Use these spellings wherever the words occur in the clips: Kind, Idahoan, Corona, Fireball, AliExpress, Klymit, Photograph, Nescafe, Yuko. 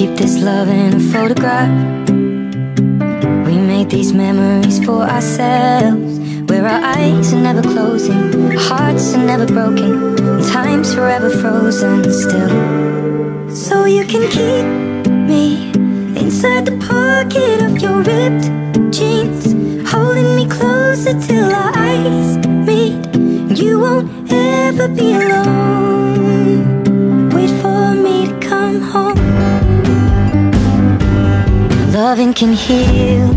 Keep this love in a photograph. We made these memories for ourselves, where our eyes are never closing, our hearts are never broken, and time's forever frozen still. So you can keep me inside the pocket of your ripped jeans, holding me closer till our eyes meet. And you won't ever be alone. Wait for me to come home. Loving can heal.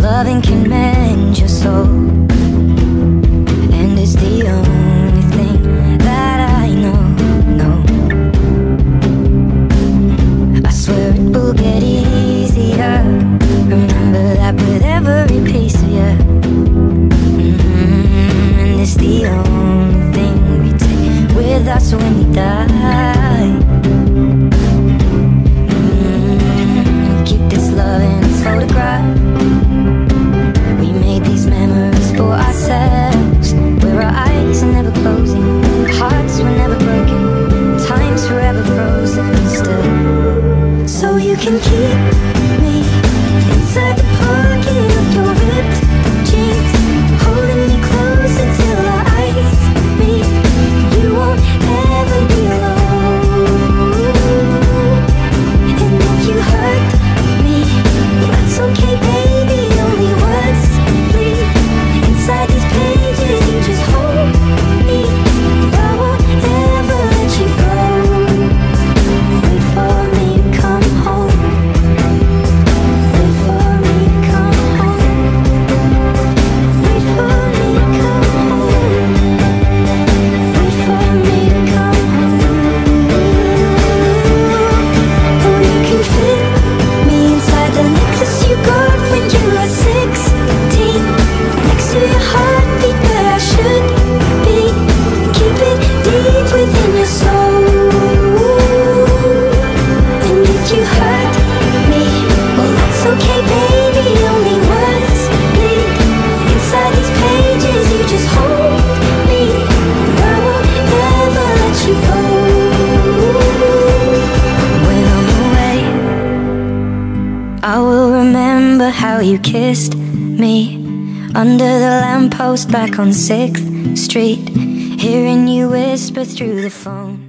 Loving can mend your soul. And it's the only thing that I know, I swear it will get easier. Remember that with every piece of you. And it's the only thing we take with us when we die. Loving a photograph. We made these memories for ourselves, where our eyes are never closing, hearts were never broken, time's forever frozen still. So you can keep me inside the pocket of your ripped jeans, holding me close until our eyes meet. You won't ever be alone. And if you hurt, it's okay, baby, only words bleed. Inside these pages, you just hold me. I won't ever let you go. Wait for me to come home. Wait for me to come home. Wait for me to come home. Wait for me to come home. Oh, you can fit me inside the necklace you got when you were 16, next to your heartbeat, but I should be keeping deep within your soul. And if you hurt me, well, that's okay, baby, only words bleed. Inside these pages, you just hold me, and I won't ever let you go. When I'm away, I will remember how you kissed me under the lamppost back on 6th Street, hearing you whisper through the phone.